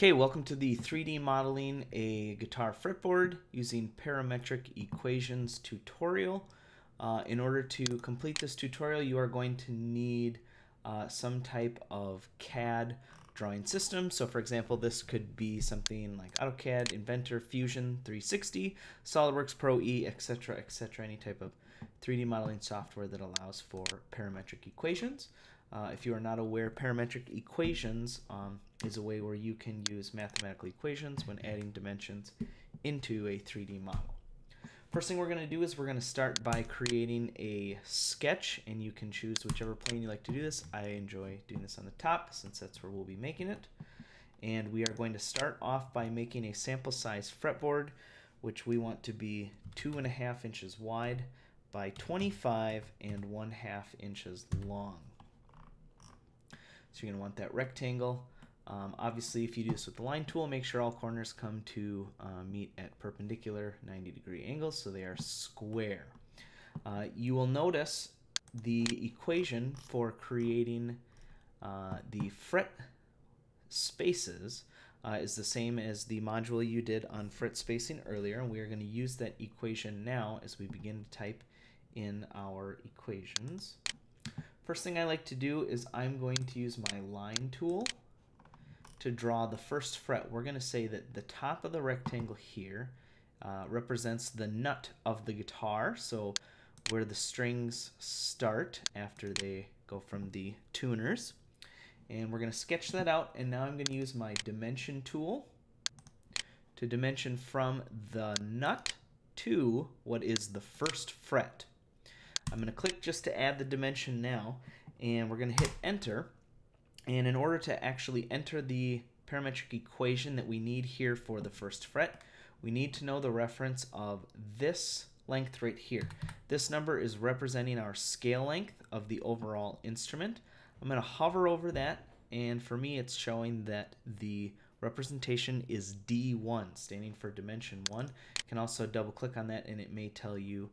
Okay, welcome to the 3D modeling a guitar fretboard using parametric equations tutorial. In order to complete this tutorial, you are going to need some type of CAD drawing system. So for example, this could be something like AutoCAD, Inventor, Fusion 360, SolidWorks, Pro-E, etc., etc., any type of 3D modeling software that allows for parametric equations. If you are not aware, parametric equations is a way where you can use mathematical equations when adding dimensions into a 3D model. First thing we're going to do is we're going to start by creating a sketch, and you can choose whichever plane you like to do this. I enjoy doing this on the top since that's where we'll be making it. And we are going to start off by making a sample size fretboard, which we want to be 2.5 inches wide by 25.5 inches long. So you're going to want that rectangle. Obviously, if you do this with the line tool, make sure all corners come to meet at perpendicular 90-degree angles, so they are square. You will notice the equation for creating the fret spaces is the same as the module you did on fret spacing earlier, and we are going to use that equation now as we begin to type in our equations. First thing I like to do is I'm going to use my line tool to draw the first fret. We're going to say that the top of the rectangle here represents the nut of the guitar, so where the strings start after they go from the tuners. And we're going to sketch that out, and now I'm going to use my dimension tool to dimension from the nut to what is the first fret. I'm going to click just to add the dimension now, and we're going to hit enter. And in order to actually enter the parametric equation that we need here for the first fret, we need to know the reference of this length right here. This number is representing our scale length of the overall instrument. I'm going to hover over that, and for me it's showing that the representation is D1, standing for dimension 1. You can also double click on that and it may tell you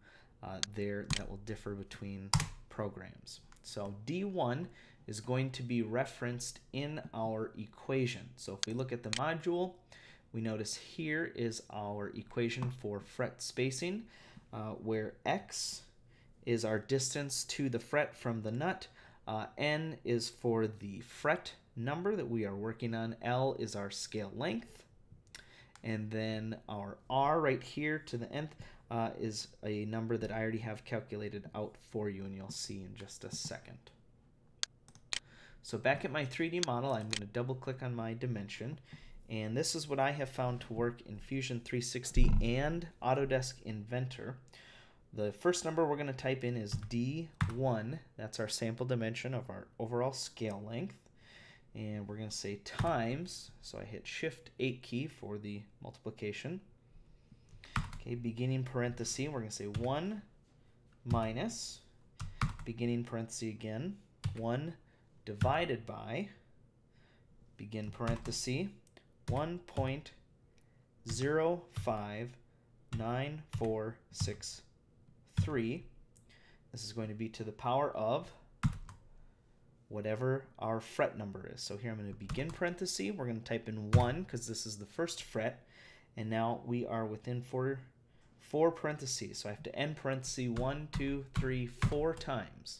there that will differ between programs. So D1 is going to be referenced in our equation. So if we look at the module, we notice here is our equation for fret spacing, where X is our distance to the fret from the nut, N is for the fret number that we are working on, L is our scale length, and then our R right here to the nth is a number that I already have calculated out for you, and you'll see in just a second. So back at my 3D model, I'm going to double click on my dimension, and this is what I have found to work in Fusion 360 and Autodesk Inventor. The first number we're going to type in is D1. That's our sample dimension of our overall scale length, and we're going to say times, so I hit Shift 8 key for the multiplication. Beginning parenthesis, we're going to say 1 minus, beginning parenthesis again, 1 divided by, begin parenthesis, 1.059463. This is going to be to the power of whatever our fret number is. So here I'm going to begin parenthesis, we're going to type in 1 because this is the first fret, and now we are within four parentheses, so I have to end parentheses 1, 2, 3, 4 times.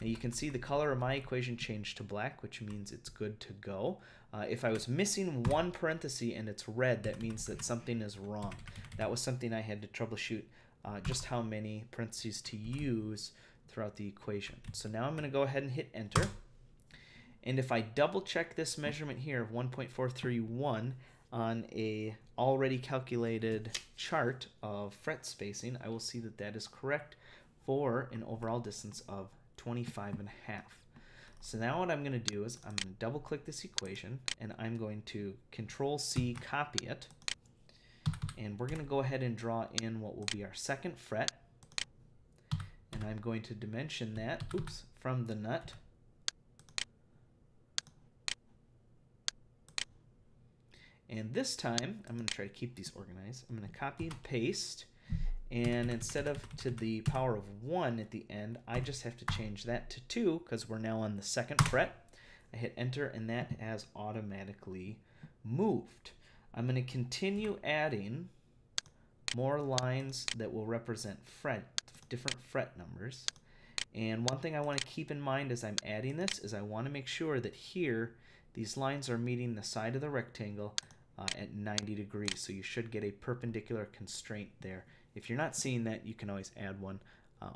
Now you can see the color of my equation changed to black, which means it's good to go. If I was missing one parenthesis and it's red, that means that something is wrong. That was something I had to troubleshoot, just how many parentheses to use throughout the equation. So now I'm going to go ahead and hit enter. And if I double check this measurement here of 1.431 on a already calculated chart of fret spacing, I will see that that is correct for an overall distance of 25.5. So now what I'm going to do is I'm going to double click this equation, and I'm going to Control C, copy it, and we're going to go ahead and draw in what will be our second fret, and I'm going to dimension that from the nut. And this time, I'm going to try to keep these organized. I'm going to copy and paste. And instead of to the power of 1 at the end, I just have to change that to 2 because we're now on the second fret. I hit enter, and that has automatically moved. I'm going to continue adding more lines that will represent different fret numbers. And one thing I want to keep in mind as I'm adding this is I want to make sure that here these lines are meeting the side of the rectangle at 90 degrees. So you should get a perpendicular constraint there. If you're not seeing that, you can always add one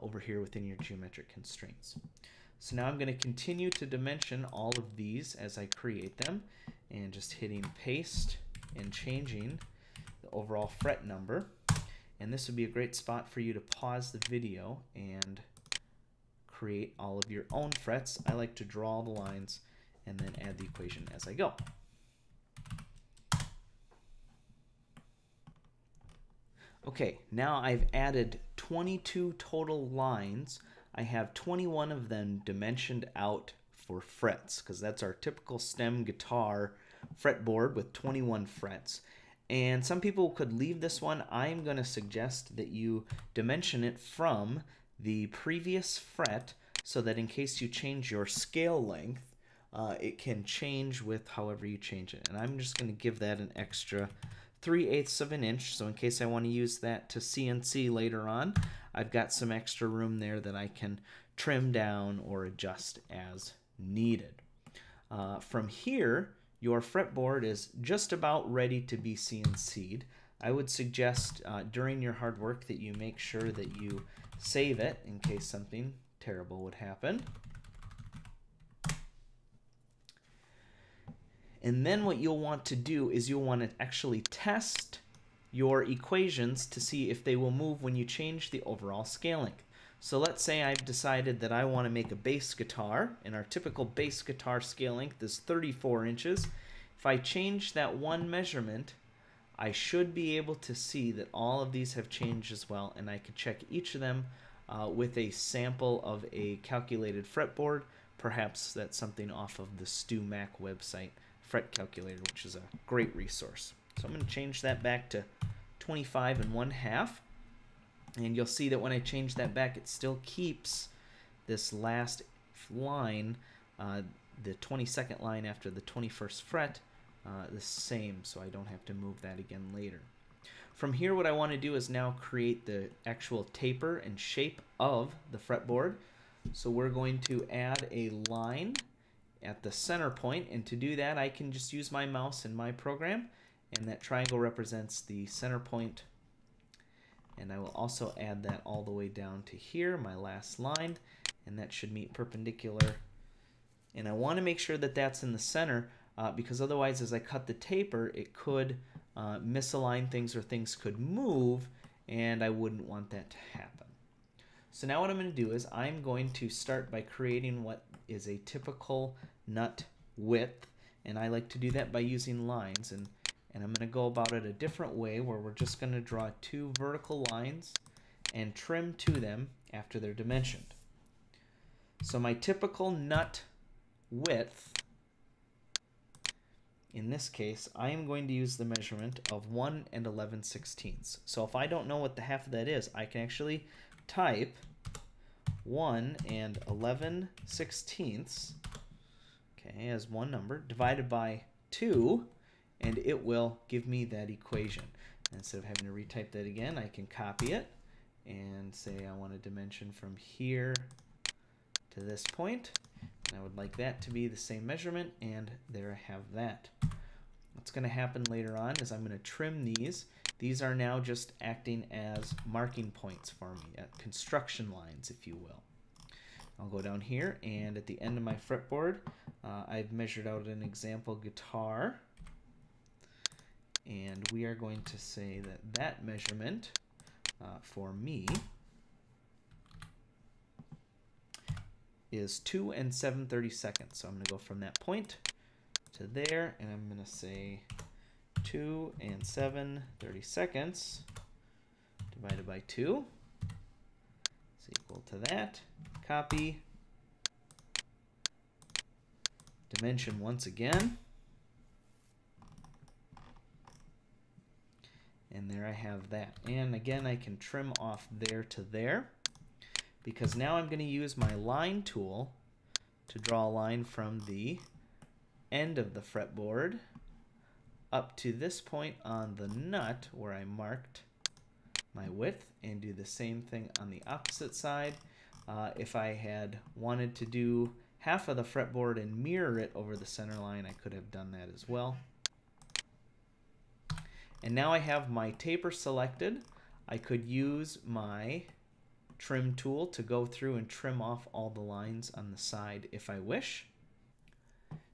over here within your geometric constraints. So now I'm going to continue to dimension all of these as I create them, and just hitting paste and changing the overall fret number. And this would be a great spot for you to pause the video and create all of your own frets. I like to draw the lines and then add the equation as I go. Okay, now I've added 22 total lines. I have 21 of them dimensioned out for frets, because that's our typical stem guitar fretboard with 21 frets. And some people could leave this one. I'm going to suggest that you dimension it from the previous fret so that in case you change your scale length, it can change with however you change it. And I'm just going to give that an extra 3/8 of an inch, so in case I want to use that to CNC later on, I've got some extra room there that I can trim down or adjust as needed. From here, your fretboard is just about ready to be CNC'd. I would suggest during your hard work that you make sure that you save it in case something terrible would happen. And then what you'll want to do is you'll want to actually test your equations to see if they will move when you change the overall scale length. So let's say I've decided that I want to make a bass guitar, and our typical bass guitar scale length is 34 inches. If I change that one measurement, I should be able to see that all of these have changed as well, and I could check each of them with a sample of a calculated fretboard. Perhaps that's something off of the StewMac website fret calculator, which is a great resource. So I'm going to change that back to 25 1/2, and you'll see that when I change that back, it still keeps this last line, the 22nd line after the 21st fret, the same, so I don't have to move that again later. From here, what I want to do is now create the actual taper and shape of the fretboard. So we're going to add a line at the center point, and to do that I can just use my mouse in my program, and that triangle represents the center point. And I will also add that all the way down to here, my last line, and that should meet perpendicular. And I want to make sure that that's in the center, because otherwise as I cut the taper it could misalign things, or things could move, and I wouldn't want that to happen. So now what I'm going to do is I'm going to start by creating what is a typical nut width, and I like to do that by using lines, and I'm going to go about it a different way where we're just going to draw two vertical lines and trim to them after they're dimensioned. So my typical nut width, in this case, I am going to use the measurement of 1 11/16. So if I don't know what the half of that is, I can actually type 1 11/16, okay, as one number, divided by 2, and it will give me that equation. And instead of having to retype that again, I can copy it and say I want a dimension from here to this point, and I would like that to be the same measurement, and there I have that. What's going to happen later on is I'm going to trim these. These are now just acting as marking points for me, construction lines, if you will. I'll go down here, and at the end of my fretboard, I've measured out an example guitar, and we are going to say that that measurement for me is 2 7/32. So I'm going to go from that point to there, and I'm going to say 2 7/32 divided by 2 is equal to that. Copy. Dimension once again. And there I have that. And again, I can trim off there to there, because now I'm going to use my line tool to draw a line from the end of the fretboard up to this point on the nut where I marked my width, and do the same thing on the opposite side. If I had wanted to do half of the fretboard and mirror it over the center line, I could have done that as well. And now I have my taper selected. I could use my trim tool to go through and trim off all the lines on the side if I wish.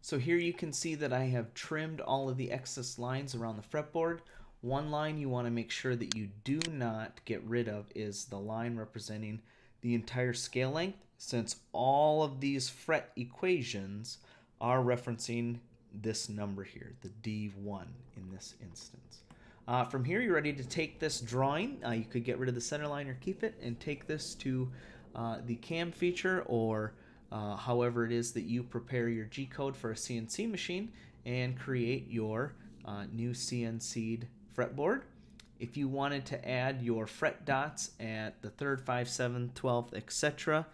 So here you can see that I have trimmed all of the excess lines around the fretboard. One line you want to make sure that you do not get rid of is the line representing the entire scale length, since all of these fret equations are referencing this number here, the D1 in this instance. From here, you're ready to take this drawing. You could get rid of the center line or keep it, and take this to the cam feature, or however it is that you prepare your G-code for a CNC machine, and create your new CNC'd fretboard. If you wanted to add your fret dots at the 3rd, 5th, 7th, 12th, etc.,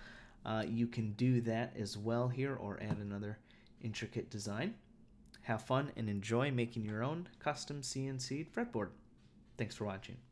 you can do that as well here, or add another intricate design. Have fun and enjoy making your own custom CNC'd fretboard. Thanks for watching.